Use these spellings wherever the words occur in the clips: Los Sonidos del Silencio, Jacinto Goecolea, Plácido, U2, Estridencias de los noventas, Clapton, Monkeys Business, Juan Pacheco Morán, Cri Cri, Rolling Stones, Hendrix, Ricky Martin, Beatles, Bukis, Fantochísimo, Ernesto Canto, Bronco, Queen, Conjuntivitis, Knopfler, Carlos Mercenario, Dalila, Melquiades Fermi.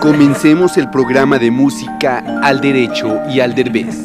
Comencemos el programa de música al derecho y al derbez.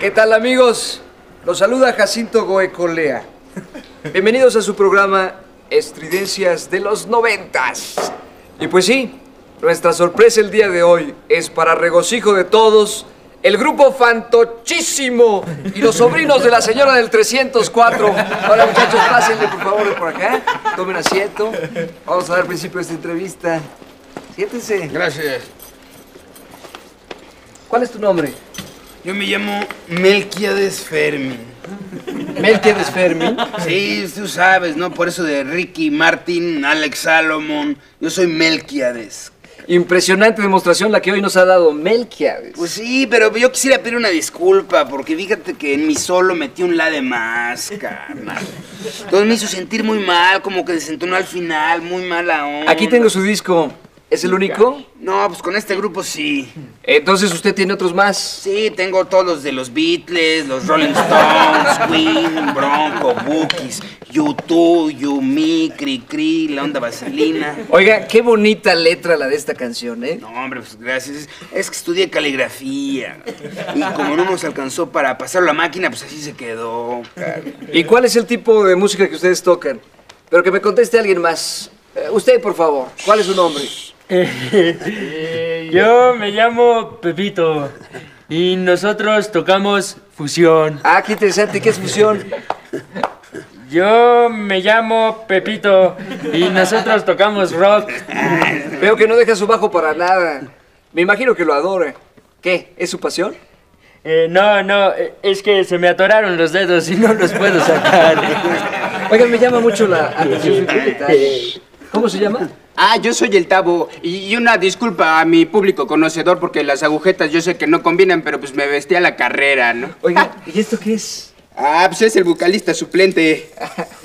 ¿Qué tal, amigos? Los saluda Jacinto Goecolea. Bienvenidos a su programa Estridencias de los noventas. Y pues sí, nuestra sorpresa el día de hoy es, para regocijo de todos, el grupo Fantochísimo y los sobrinos de la señora del 304. Ahora, muchachos, pásenle por favor por acá, tomen asiento. Vamos a dar principio a esta entrevista. Siéntense. Gracias. ¿Cuál es tu nombre? Yo me llamo Melquiades Fermi. ¿Melquiades Fermi? Sí, tú sabes, ¿no? Por eso de Ricky Martin, Alex Salomon. Yo soy Melquiades. Impresionante demostración la que hoy nos ha dado Melquiades. Pues sí, pero yo quisiera pedir una disculpa, porque fíjate que en mi solo metí un la de más, carnal. Entonces me hizo sentir muy mal, como que desentonó al final, muy mala onda. Aquí tengo su disco. ¿Es el único? No, pues con este grupo sí. ¿Entonces usted tiene otros más? Sí, tengo todos los de los Beatles, los Rolling Stones, Queen, Bronco, Bukis, U2, Umi, Cri Cri, La Onda Vaselina. Oiga, qué bonita letra la de esta canción, ¿eh? No, hombre, pues gracias. Es que estudié caligrafía. Y como no nos alcanzó para pasar la máquina, pues así se quedó. ¿Y cuál es el tipo de música que ustedes tocan? Pero que me conteste alguien más. Usted, por favor, ¿cuál es su nombre? Yo me llamo Pepito y nosotros tocamos fusión. Ah, qué interesante, ¿qué es fusión? Yo me llamo Pepito y nosotros tocamos rock. Veo que no deja su bajo para nada. Me imagino que lo adora. ¿Qué? ¿Es su pasión? No, es que se me atoraron los dedos y no los puedo sacar. Oigan, me llama mucho la atención. ¿Cómo se llama? Ah, yo soy el Tabo. Y una disculpa a mi público conocedor, porque las agujetas yo sé que no combinan, pero pues me vestí a la carrera, ¿no? Oiga, ¿y esto qué es? Ah, pues es el vocalista suplente.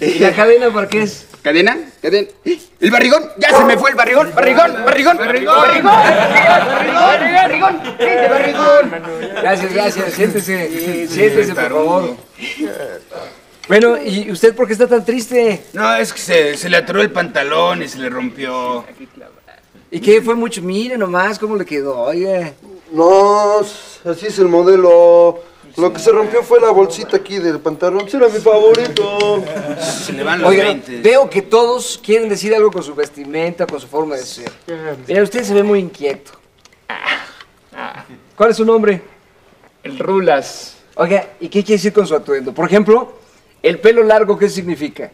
¿Y la cadena por qué es? ¿Cadena? ¿Cadena? ¿El barrigón? ¡Ya se me fue el barrigón! ¡Barrigón! ¡Barrigón! ¡Barrigón! ¡Barrigón! ¡Barrigón! ¡Barrigón! Gracias, gracias. Siéntese. Siéntese, por favor. Bueno, ¿y usted por qué está tan triste? No, es que se le atoró el pantalón y se le rompió. ¿Y qué? ¿Fue mucho? Mire nomás cómo le quedó, oiga. No, así es el modelo. Lo que se rompió fue la bolsita aquí del pantalón. Era mi favorito. Se le van los lentes. Veo que todos quieren decir algo con su vestimenta, con su forma de ser. Mira, usted se ve muy inquieto. ¿Cuál es su nombre? El Rulas. Oiga, ¿y qué quiere decir con su atuendo? Por ejemplo, ¿el pelo largo qué significa?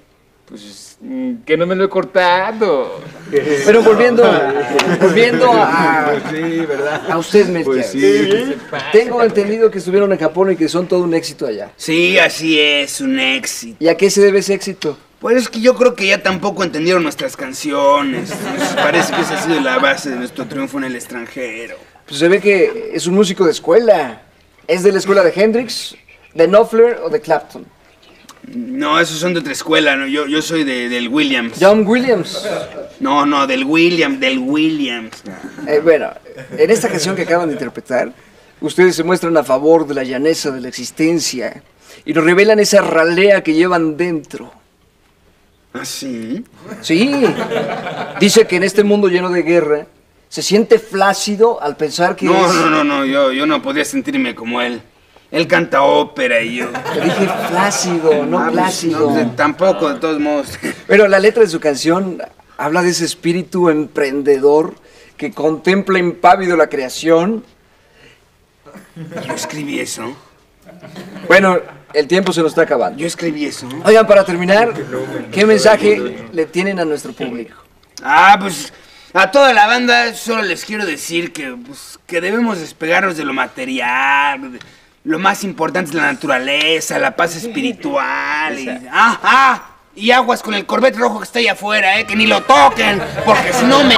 Pues que no me lo he cortado. Pero volviendo a... Sí, ¿verdad? A usted, Melquiades. Pues sí. Tengo entendido que estuvieron en Japón y que son todo un éxito allá. Sí, así es, un éxito. ¿Y a qué se debe ese éxito? Pues es que yo creo que ya tampoco entendieron nuestras canciones. Entonces parece que esa ha sido la base de nuestro triunfo en el extranjero. Pues se ve que es un músico de escuela. ¿Es de la escuela de Hendrix, de Knopfler o de Clapton? No, esos son de otra escuela, ¿no? Yo soy del Williams. ¿John Williams? No, del Williams. Bueno, en esta canción que acaban de interpretar, ustedes se muestran a favor de la llaneza de la existencia y nos revelan esa ralea que llevan dentro. ¿Ah, sí? Sí. Dice que en este mundo lleno de guerra se siente flácido al pensar que es... No, yo no podía sentirme como él. Él canta ópera y yo... Te dije flácido, no plácido. No, tampoco, de todos modos. Pero la letra de su canción habla de ese espíritu emprendedor que contempla impávido la creación. Yo escribí eso. Bueno, el tiempo se nos está acabando. Yo escribí eso. Oigan, para terminar, ¿qué mensaje le tienen a nuestro público? Pues... a toda la banda solo les quiero decir que debemos despegarnos de lo material. Lo más importante es la naturaleza, la paz espiritual y... y aguas con el Corvette rojo que está allá afuera, que ni lo toquen, porque si no me...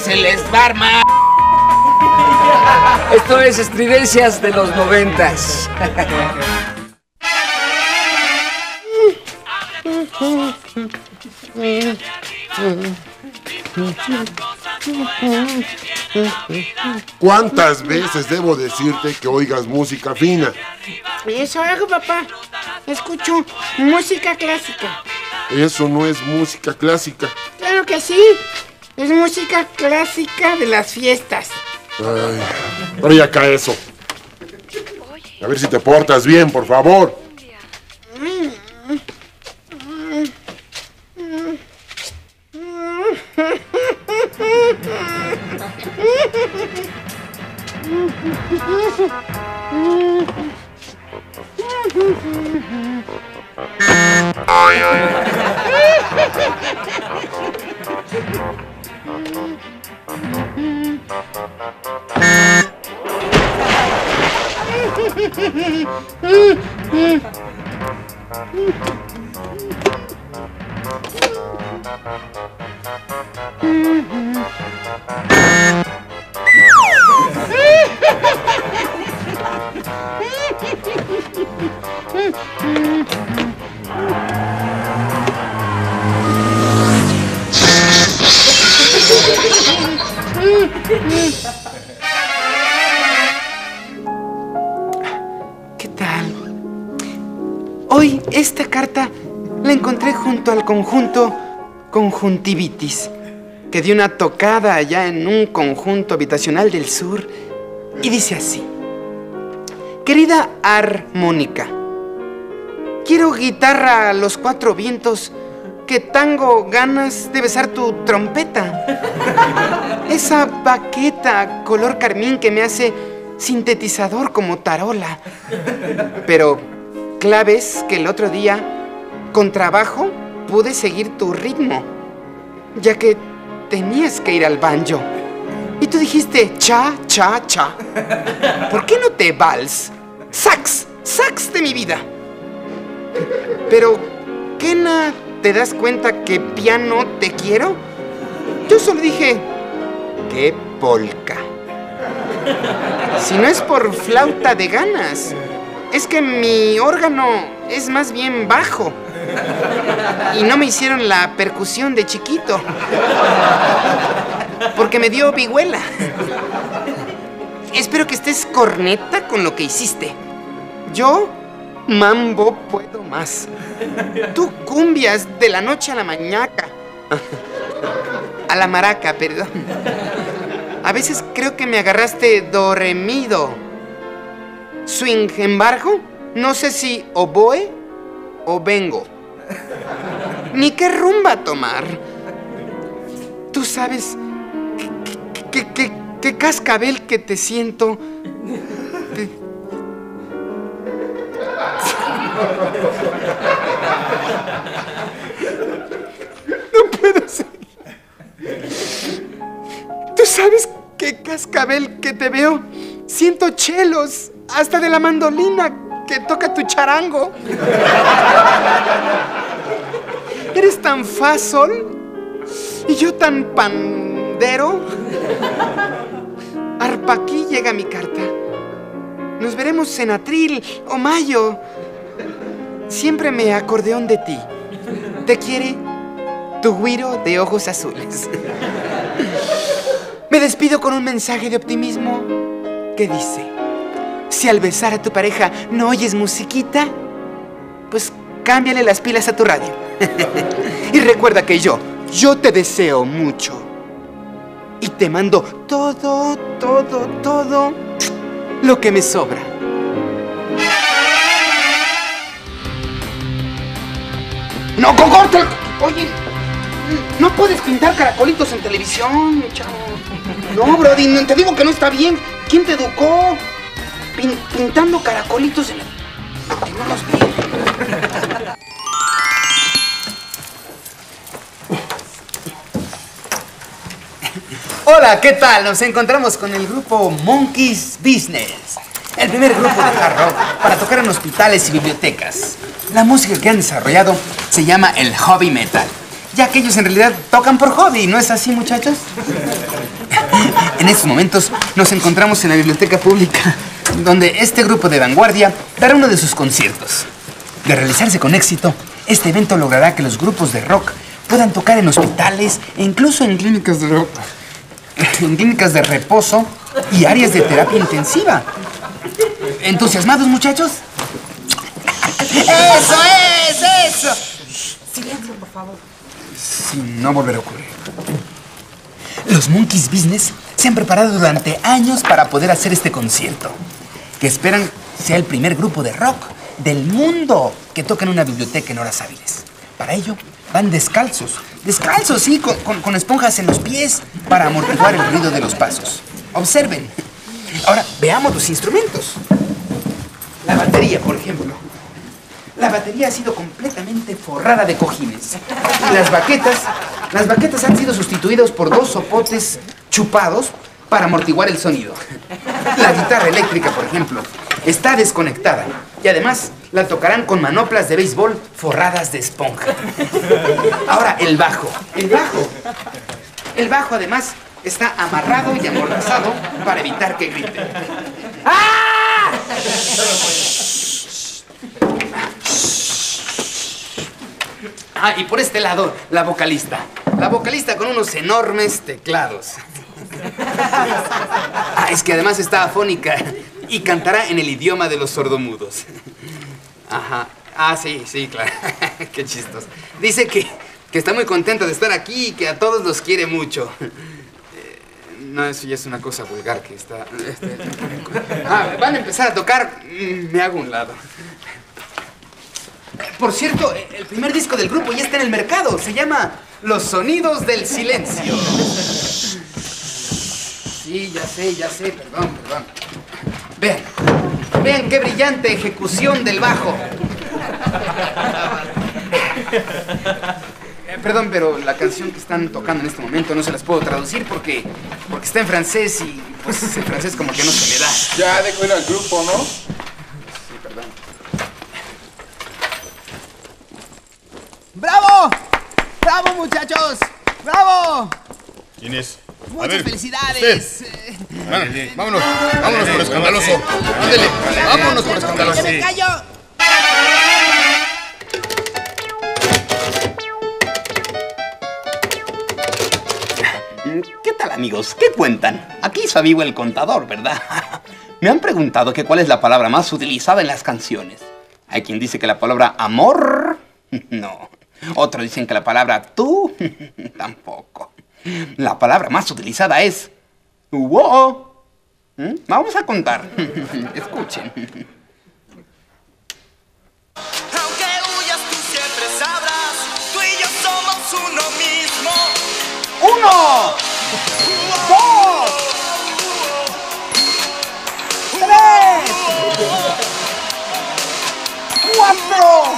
se les va a armar. Esto es Estridencias de los 90s. ¿Cuántas veces debo decirte que oigas música fina? Eso hago, papá. Escucho música clásica. Eso no es música clásica. Claro que sí. Es música clásica de las fiestas. Ay, trae acá eso. A ver si te portas bien, por favor. ¿Qué tal? Hoy esta carta la encontré junto al conjunto Conjuntivitis, que dio una tocada allá en un conjunto habitacional del sur y dice así. Querida armónica, quiero guitarra a los cuatro vientos, que tango ganas de besar tu trompeta. Esa baqueta color carmín que me hace sintetizador como tarola. Pero claves que el otro día, con trabajo, pude seguir tu ritmo, ya que tenías que ir al banjo. Y tú dijiste cha, cha, cha. ¿Por qué no te vals? Sax, sax de mi vida. Pero, ¿qué nada? ¿Te das cuenta que piano te quiero? Yo solo dije, ¡qué polca! Si no es por flauta de ganas, es que mi órgano es más bien bajo. Y no me hicieron la percusión de chiquito, porque me dio vihuela. Espero que estés corneta con lo que hiciste. Yo... mambo puedo más. Tú cumbias de la noche a la mañaca. A la maraca, perdón. A veces creo que me agarraste dormido. Swing, embargo, no sé si oboe o vengo. Ni qué rumba tomar. Tú sabes qué cascabel que te siento. No puedo seguir. Tú sabes qué cascabel que te veo. Siento chelos hasta de la mandolina que toca tu charango. Eres tan fa sol y yo tan pandero. Arpaquí llega mi carta. Nos veremos en abril o mayo. Siempre me acordeón de ti. Te quiere tu güiro de ojos azules. Me despido con un mensaje de optimismo que dice: si al besar a tu pareja no oyes musiquita, pues cámbiale las pilas a tu radio. Y recuerda que yo te deseo mucho. Y te mando todo lo que me sobra. ¡No, Gogorte! Oye, no puedes pintar caracolitos en televisión, chavo. No, Brody, te digo que no está bien. ¿Quién te educó? Pintando caracolitos en la... Que no los vi. Hola, ¿qué tal? Nos encontramos con el grupo Monkeys Business, el primer grupo de hard rock para tocar en hospitales y bibliotecas. La música que han desarrollado se llama el hobby metal, ya que ellos en realidad tocan por hobby, ¿no es así, muchachos? En estos momentos nos encontramos en la biblioteca pública, donde este grupo de vanguardia dará uno de sus conciertos. De realizarse con éxito, este evento logrará que los grupos de rock puedan tocar en hospitales e incluso en clínicas de rock, en clínicas de reposo y áreas de terapia intensiva. ¿Entusiasmados, muchachos? ¡Eso es! ¡Eso! Silencio, por favor. Si no volverá a ocurrir. Los Monkeys Business se han preparado durante años para poder hacer este concierto, que esperan sea el primer grupo de rock del mundo que toca en una biblioteca en horas hábiles. Para ello, van descalzos. Descalzos, sí, con esponjas en los pies para amortiguar el ruido de los pasos. Observen. Ahora, veamos los instrumentos. La batería, por ejemplo. La batería ha sido completamente forrada de cojines. Y las baquetas han sido sustituidas por dos sopotes chupados para amortiguar el sonido. La guitarra eléctrica, por ejemplo, está desconectada. Y además, la tocarán con manoplas de béisbol forradas de esponja. Ahora, el bajo. El bajo, además, está amarrado y amordazado para evitar que grite. ¡Ah! Ah, y por este lado, la vocalista. La vocalista con unos enormes teclados. Ah, es que además está afónica y cantará en el idioma de los sordomudos. Ajá. Ah, sí, claro. Qué chistos. Dice que está muy contenta de estar aquí y que a todos los quiere mucho. No, eso ya es una cosa vulgar que está... van a empezar a tocar. Me hago un lado. Por cierto, el primer disco del grupo ya está en el mercado. Se llama Los Sonidos del Silencio. Sí, ya sé. Perdón. Vean qué brillante ejecución del bajo. Perdón, pero la canción que están tocando en este momento no se las puedo traducir porque está en francés y pues el francés como que no se me da. Ya dejo ir al grupo, ¿no? Sí, perdón. ¡Bravo! ¡Bravo, muchachos! ¡Bravo! ¿Quién es? ¡Muchas felicidades! Vámonos por escandaloso. Ándele, vámonos por escandaloso. ¡Que me callo! ¿Qué tal, amigos? ¿Qué cuentan? Aquí su amigo el contador, ¿verdad? Me han preguntado que cuál es la palabra más utilizada en las canciones. Hay quien dice que la palabra amor, no. Otros dicen que la palabra tú, tampoco. La palabra más utilizada es... ¡Wow! Vamos a contar. Escuchen. Aunque huyas, tú siempre sabrás. Tú y yo somos uno mismo. ¡Uno! ¡Dos! ¡Tres! ¡Cuatro!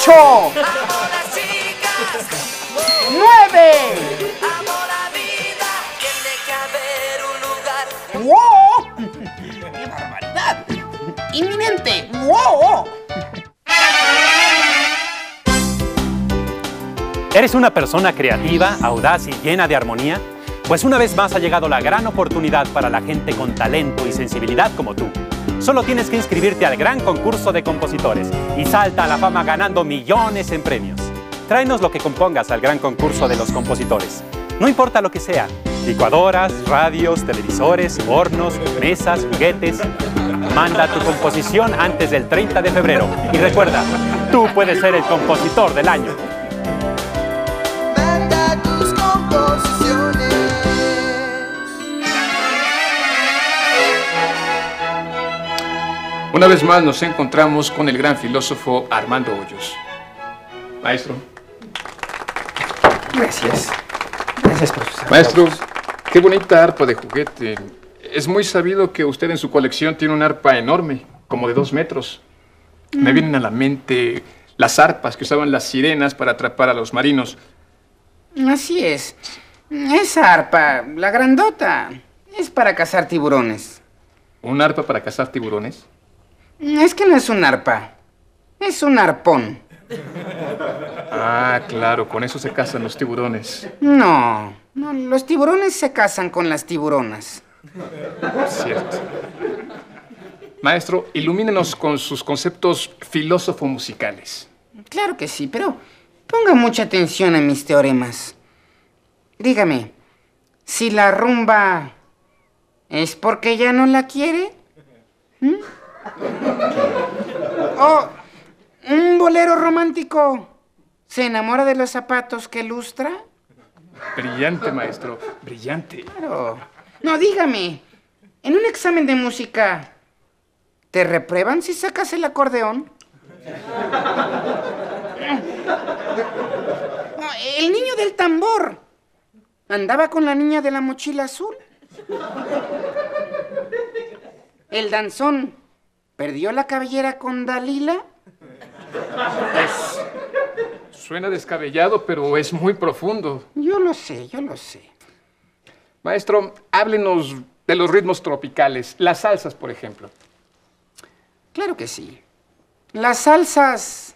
8, 9. ¡Wow! ¡Qué barbaridad! ¡Inminente! ¡Wow! ¿Eres una persona creativa, audaz y llena de armonía? Pues una vez más ha llegado la gran oportunidad para la gente con talento y sensibilidad como tú. Solo tienes que inscribirte al gran concurso de compositores y salta a la fama ganando millones en premios. Tráenos lo que compongas al gran concurso de los compositores. No importa lo que sea. Licuadoras, radios, televisores, hornos, mesas, juguetes. Manda tu composición antes del 30 de febrero. Y recuerda, tú puedes ser el compositor del año. Manda tus composiciones. Una vez más nos encontramos con el gran filósofo Armando Hoyos. Maestro. Gracias. Gracias por sus aplausos. Maestro. Qué bonita arpa de juguete. Es muy sabido que usted en su colección tiene una arpa enorme, como de 2 metros. Me vienen a la mente las arpas que usaban las sirenas para atrapar a los marinos. Así es. Esa arpa, la grandota, es para cazar tiburones. ¿Una arpa para cazar tiburones? Es que no es un arpa, es un arpón. Ah, claro, con eso se cazan los tiburones. No. No, los tiburones se casan con las tiburonas. Cierto. Maestro, ilumínenos con sus conceptos filósofo-musicales. Claro que sí, pero ponga mucha atención a mis teoremas. Dígame, si la rumba es porque ya no la quiere, o un bolero romántico se enamora de los zapatos que lustra. Brillante, maestro. Brillante. Claro. No, dígame. En un examen de música, ¿te reprueban si sacas el acordeón? No, el niño del tambor andaba con la niña de la mochila azul. El danzón perdió la cabellera con Dalila. Pues, suena descabellado, pero es muy profundo. Yo lo sé, yo lo sé. Maestro, háblenos de los ritmos tropicales, las salsas, por ejemplo. Claro que sí. Las salsas,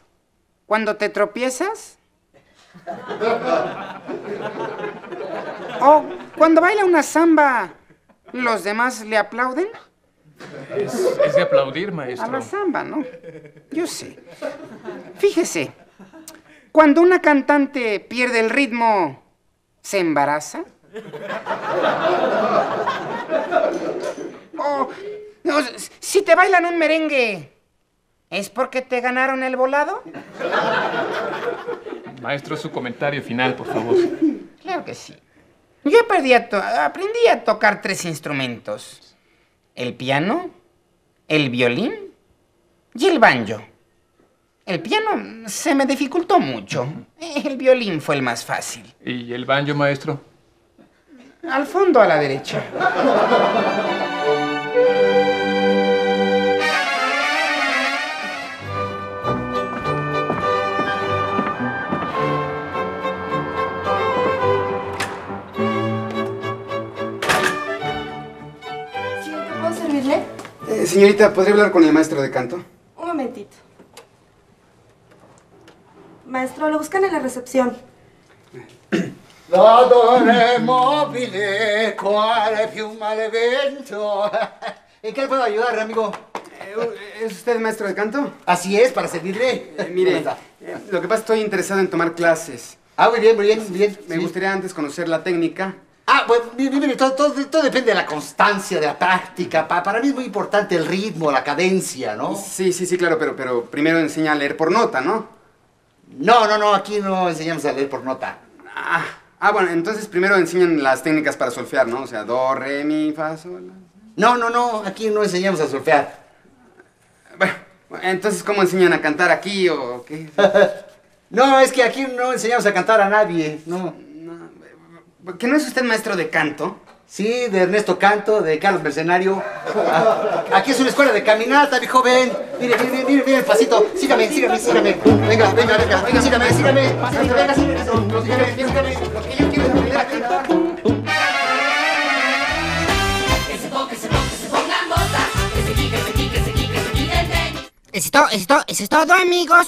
cuando te tropiezas. O cuando baila una samba, ¿los demás le aplauden? Es de aplaudir, maestro. A la samba, ¿no? Yo sé. Fíjese. Cuando una cantante pierde el ritmo, ¿se embaraza? O si te bailan un merengue, ¿es porque te ganaron el volado? Maestro, su comentario final, por favor. Claro que sí. Yo aprendí a tocar 3 instrumentos. El piano, el violín y el banjo. El piano se me dificultó mucho. El violín fue el más fácil. ¿Y el banjo, maestro? Al fondo, a la derecha. Señorita, ¿puedo servirle? Señorita, ¿podría hablar con el maestro de canto? Un momentito. Maestro, lo buscan en la recepción. ¿En qué le puedo ayudar, amigo? ¿Es usted maestro de canto? Así es, para servirle. Mire, lo que pasa es que estoy interesado en tomar clases. Ah, muy bien, muy bien, muy bien. Me gustaría antes conocer la técnica. Ah, pues, mire, todo depende de la constancia, de la práctica. Para mí es muy importante el ritmo, la cadencia, ¿no? Sí, claro, pero primero enseña a leer por nota, ¿no? No, aquí no enseñamos a leer por nota. Bueno, entonces primero enseñan las técnicas para solfear, ¿no? O sea, do, re, mi, fa, sol. No, aquí no enseñamos a solfear. Bueno, entonces, ¿cómo enseñan a cantar aquí o qué? No, es que aquí no enseñamos a cantar a nadie, no. ¿Que no es usted maestro de canto? Sí, de Ernesto Canto, de Carlos Mercenario. Aquí es una escuela de caminata, mi joven. Mire, mire, mire, mire el pasito. Sígame, sígame, sígame. Venga, venga, venga, venga, sígame, sígame. Venga, sígame, sígame. Lo que yo quiero es aprender a cantar. Eso es todo, amigos.